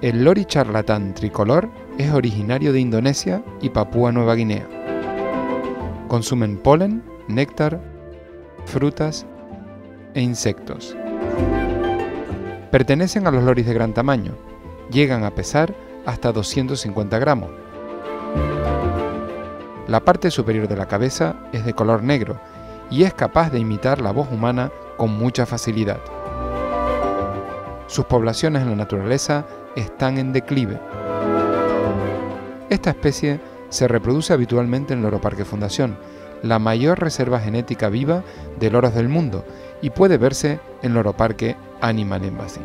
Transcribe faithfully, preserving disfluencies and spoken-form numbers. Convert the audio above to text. El lori charlatán tricolor es originario de Indonesia y Papúa Nueva Guinea. Consumen polen, néctar, frutas e insectos. Pertenecen a los loris de gran tamaño, llegan a pesar hasta doscientos cincuenta gramos. La parte superior de la cabeza es de color negro y es capaz de imitar la voz humana con mucha facilidad. Sus poblaciones en la naturaleza están en declive. Esta especie se reproduce habitualmente en Loro Parque Fundación, la mayor reserva genética viva de loros del mundo, y puede verse en Loro Parque Animal Embassy.